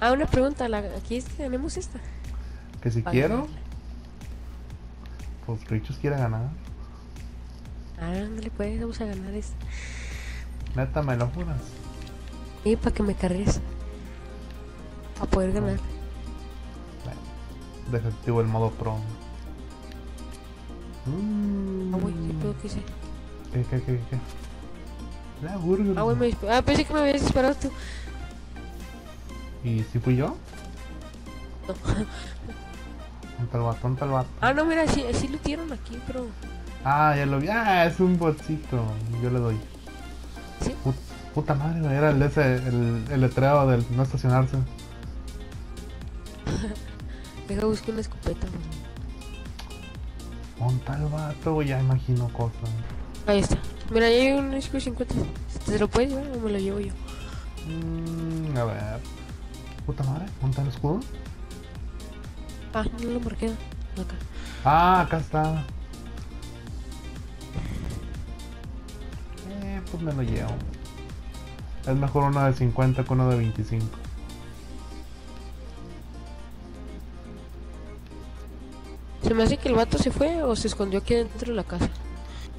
Ah, una pregunta, aquí tenemos esta. Que si quiero, pues Richos quiere ganar. Ah, no le puedes, vamos a ganar esta. Neta, me lo juras. Y para que me cargues. A poder ganar. Bueno, desactivo el modo pro. Ah, güey, ¿qué pedo que hice? ¿Qué? La burger. Ah, güey, me disparó. Ah, pensé que me habías disparado tú. ¿Y si fui yo? No. Un tal vato. Ah, no, mira, sí lo tiraron aquí, pero... Ah, ya lo vi. Ah, es un bolsito. Yo le doy. ¿Sí? Puta madre, era el letrero del no estacionarse. Deja, busque una escopeta, güey. Un tal vato, güey, ya imagino cosas. Ahí está. Mira, ya hay un disco 50. ¿Te lo puedes llevar o me lo llevo yo? A ver. Puta madre, monta el escudo. Ah, no lo marqué. Acá. Ah, acá está. Pues me lo llevo. Es mejor uno de 50 que uno de 25. Se me hace que el vato se fue o se escondió aquí dentro de la casa.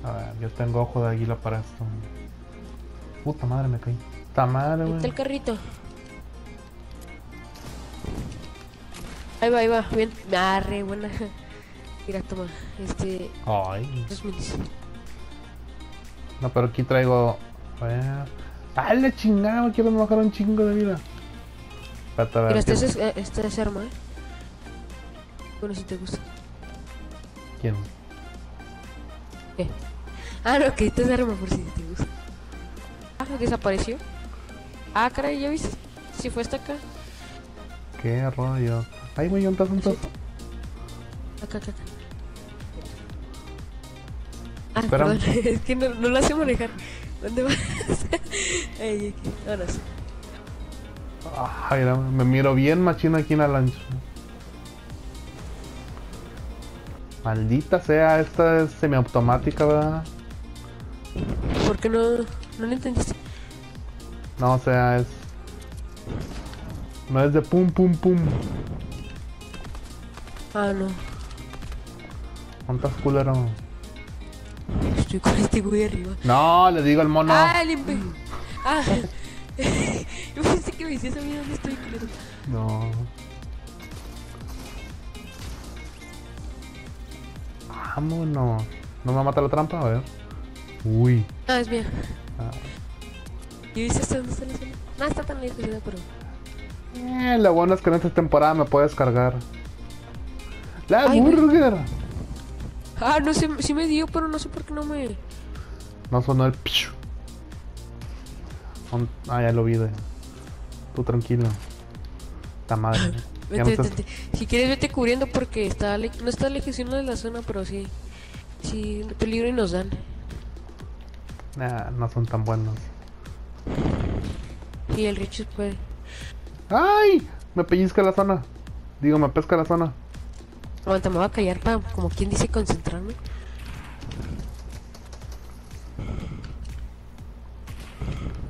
A ver, yo tengo ojo de águila para esto. Puta madre, me caí. Puta madre, güey. Está el carrito. Ahí va, bien. Ah, re buena. Mira, toma. Ay. 2 minutos. No, pero aquí traigo... ¡Ah, la chingada! Quiero bajar un chingo de vida. Espérate, a ver. Pero esta es arma, ¿eh? Bueno, si te gusta. ¿Quién? ¿Qué? Ah, no, que esta es arma, por si te gusta. Ah, desapareció. Ah, caray, ¿ya viste? Si fue hasta acá. Qué rollo. Ay, güey, un tazo. Acá. Ah, espérame. Perdón, es que no lo hace manejar. ¿Dónde vas? Ay, ahora sí. Ay, me miro bien machino aquí en la lancha. Maldita sea, esta es semiautomática, ¿verdad? ¿Por qué no lo entendiste? No, o sea, es... No es de pum pum pum. Ah, no. ¿Cuántas culeras? Estoy con este güey arriba. No, le digo al mono. Ah, limpio. Ah. Yo pensé que me decías a mí dónde estoy, culero. No. Vámonos. ¿No me mata la trampa? A ver. Uy. No, es mía. Ah. ¿Y viste hasta dónde está la zona? No, está tan lejos, pero... lo bueno es que en esta temporada me puedes cargar. ¡La burger! Güey. Ah, no sé, sí me dio, pero no sé por qué no me... No sonó el pichu. Ah, ya lo vi, güey. Tú tranquilo. Ta madre. Vete. Si quieres vete cubriendo porque está no está lejísimo de la zona, pero sí. Sí, peligro y nos dan. Nah, no son tan buenos. Y el Richard puede. ¡Ay! Me pellizca la zona. Digo, me pesca la zona. Aguanta, me voy a callar para, como quien dice, concentrarme.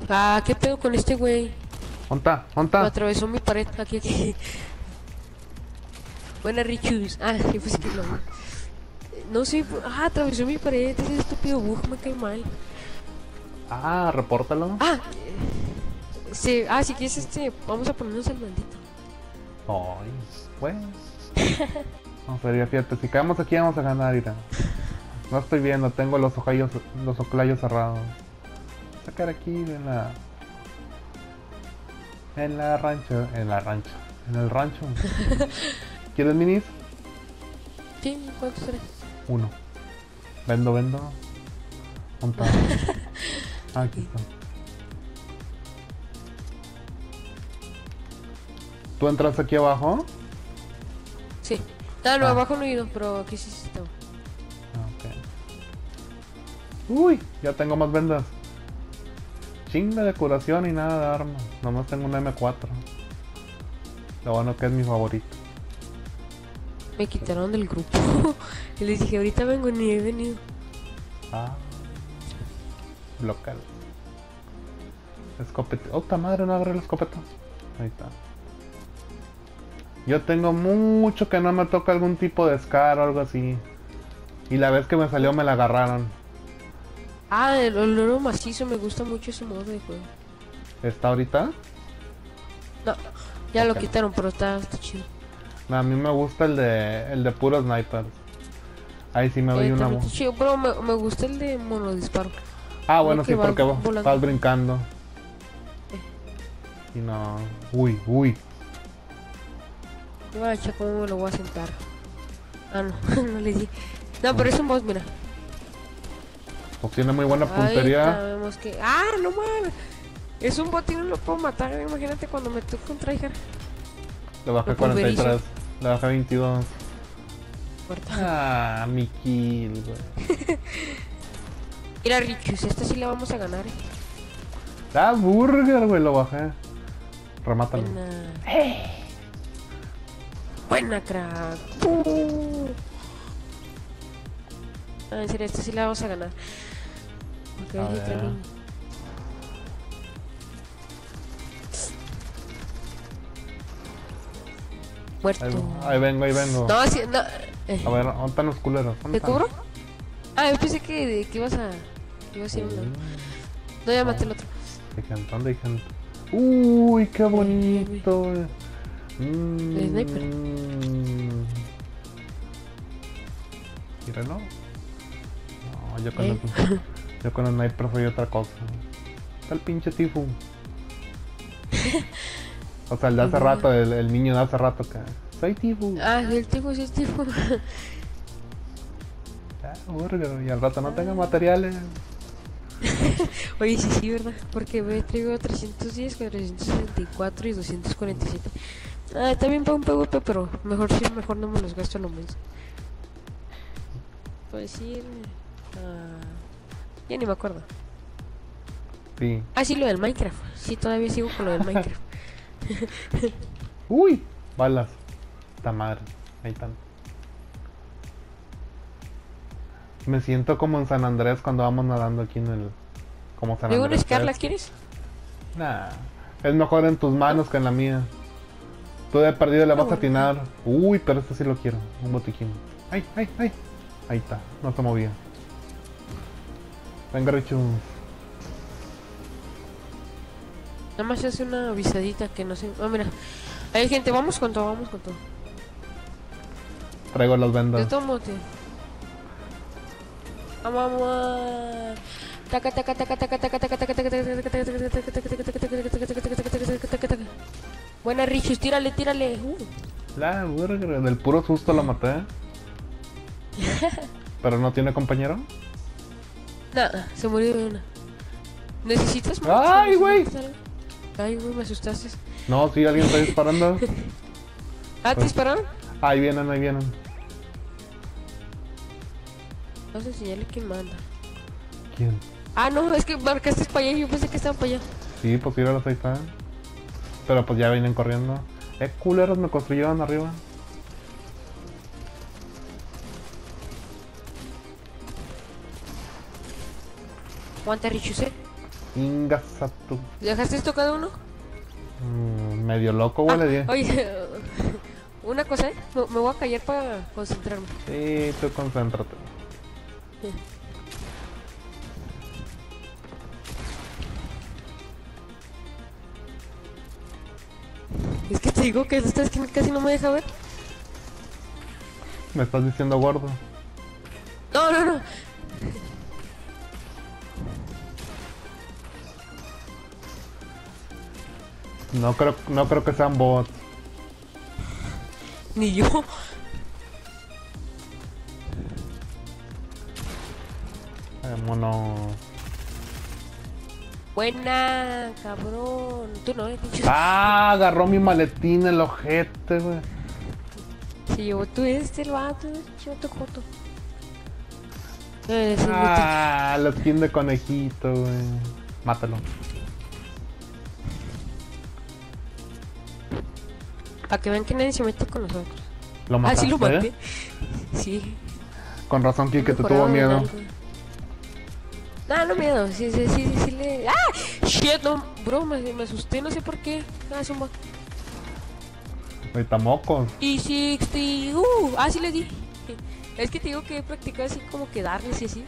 Ah, ¿qué pedo con este güey? ¿Onta? Me atravesó mi pared, aquí. Buena, Richus. Ah, sí, pues que no. No sé, atravesó mi pared, ese estúpido bug, me cae mal. Ah, repórtalo. Ah, sí, si quieres vamos a ponernos al maldito. Ay, pues. No sería cierto, si caemos aquí vamos a ganar ahorita. No estoy viendo, tengo los oclayos cerrados. Sacar aquí de la... En el rancho. ¿Quieres minis? Sí, ¿cuántos eres? 1. Vendo. Montado. Aquí está. ¿Tú entras aquí abajo? Sí. Claro, abajo no he ido, pero aquí sí está. Ok. Uy, ya tengo más vendas. Chinga de curación y nada de armas. Nomás tengo una M4. Lo bueno que es mi favorito. Me quitaron del grupo. Y les dije, ahorita vengo, ni he venido. Ah. Blocal. Escopeta. ¡Oh, ta madre! No agarré la escopeta. Ahí está. Yo tengo mucho que no me toca algún tipo de Scar o algo así. Y la vez que me salió me la agarraron. Ah, el oro macizo, me gusta mucho ese modo de juego. ¿Está ahorita? No, ya okay. Lo quitaron, pero está chido. No, a mí me gusta el de puro sniper. Ahí sí me doy una voz. Chido, pero me gusta el de monodisparo. Ah, bueno, sí, porque vas brincando. Y no... Uy, uy. Yo a la Chaco me lo voy a sentar. Ah, no, no le di. No, pero es un boss, mira. Pues tiene muy buena puntería. Que... ¡Ah, no mames! Es un botín, no lo puedo matar. Imagínate cuando me toque un tryhard. Le bajé 43, le bajé 22. Ah, mi kill, güey. Mira, Richus, esta sí la vamos a ganar, eh. ¡Ah, burger, güey! Lo bajé. Remátalo. Buena, buena crack. Ah, en serio, esta sí la vamos a ganar. Okay, a muerto. Ahí vengo, ahí vengo. No, sí, no. A ver, ¿dónde están los culeros? ¿Te cubro? Ah, yo pensé que ibas a... ibas a ir uno. No, ya maté el otro. ¿Dónde hay gente? Uy, qué bonito. El sniper. ¿Tíralo? No, yo con el sniper soy otra cosa. Está el pinche Tifu. O sea, el de hace rato, el niño de hace rato que... Soy Tifu. Ah, el Tifu sí es Tifu. Ya, burger, y al rato no tenga materiales. Oye, sí, sí, ¿verdad? Porque me traigo 310, 464 y 247. Ah, también para un PvP, pero mejor sí, mejor no me los gasto lo menos. Pues sí... ya ni me acuerdo. Sí. Ah, sí, lo del Minecraft. Sí, todavía sigo con lo del Minecraft. Uy, balas. Ta madre, ahí están. Me siento como en San Andrés cuando vamos nadando aquí en el... Como San Andrés. ¿Luego una Scar la quieres? Nah, es mejor en tus manos que en la mía. Tú de perdido le vas a atinar. Uy, pero este sí lo quiero, un botiquín. Ay, ay, ay. Ahí está, no se movía. Venga, Richu. Nada más hace una avisadita que no sé. Ah, mira. Hay gente, vamos con todo, vamos con todo. Traigo las vendas. Yo tomo, tío. Vamos a... Taca, taca, taca, taca, taca, taca, taca, taca, taca. Buena, Richus, tírale, tírale. La burger, del puro susto la maté. ¿Pero no tiene compañero? Nada, se murió de una. ¿Necesitas más? ¡Ay, güey! Ay, güey, me asustaste. No, sí, alguien está disparando. Ah, ¿te dispararon? Ahí vienen, ahí vienen. Vamos a enseñarle quién manda. ¿Quién? Ah, no, es que marcaste para allá y yo pensé que estaban para allá. Sí, pues tíralos, ahí están. Pero pues ya vienen corriendo. Culeros, me construyeron arriba. Aguanta, Richuse. Ingasatu. ¿Dejaste tocado uno? Medio loco, huele bien. Oye, una cosa, me voy a callar para concentrarme. Sí, tú concéntrate. Sí. Es que te digo que esta esquina casi no me deja ver. Me estás diciendo gordo. No, no, no. No creo que sean bots. Ni yo. Vámonos. Buena, cabrón. Tú no eres. Ah, agarró mi maletín el ojete, güey. Se llevó tú el vato, yo te joto. Ah, la skin de conejito, güey. Mátalo. Para que vean que nadie se mete con nosotros. ¿Lo mataste? Ah, sí, lo maté. Sí. Con razón, Kike, te tuvo miedo. No, no miedo. Sí, sí, sí, sí le... ¡Ah! ¡Shit! No, bro, me asusté, no sé por qué. Ah, es un bot. Ahorita mocos. Y 60. Ah, sí le di. Es que te digo que he practicado así como que darles y así.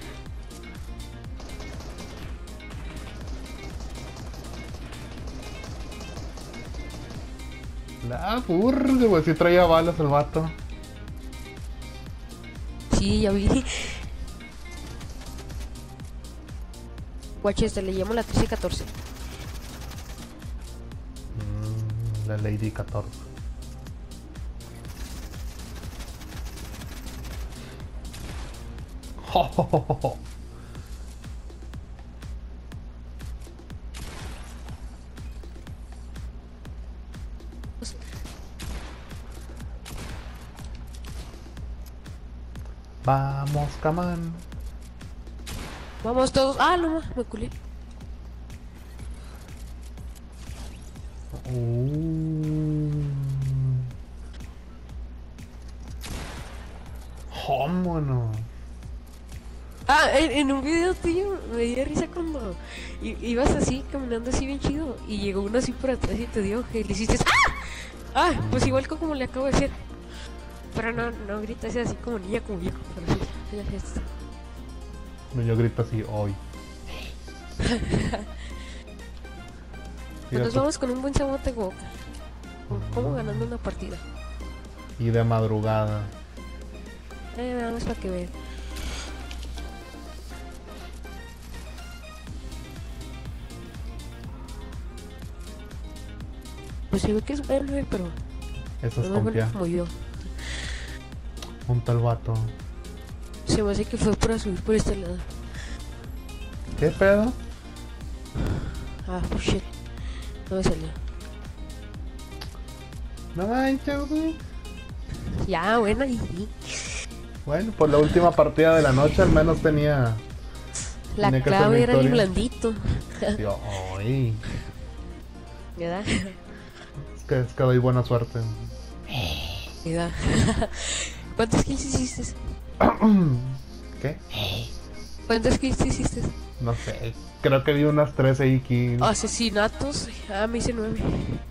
La burda, güey. Si traía balas el vato. Sí, ya vi. Guache, este le llamo la 13-14. La Lady 14. Oh, oh, oh, oh. Vamos, camán. Vamos todos. Ah, no, me culé. Vámonos. Ah, en un video tuyo me di risa cuando ibas así, caminando así bien chido, y llegó uno así por atrás y te dio que le hiciste ¡ah! Ah, pues igual como le acabo de hacer. Pero no gritas así como niña, como viejo, pero sí, ya es. No, yo grito así hoy. Nos vamos con un buen sabor de boca. Como ganando una partida. Y de madrugada. Vamos para que vean. Pues se ve que es bueno, pero... Eso es confiar. Como yo. Un tal vato. Se me hace que fue para subir por este lado. ¿Qué pedo? Ah, oh shit. No me salió. No manches, güey. Ya, bueno, y... Bueno, por la última partida de la noche al menos tenía... La clave era el blandito. Dios, ay. ¿Verdad? Es que doy buena suerte. ¿Verdad? ¿Cuántos kills hiciste? ¿Qué? ¿Cuántos kills hiciste? No sé, creo que vi unas 13 kills. Asesinatos, ah, me hice 9.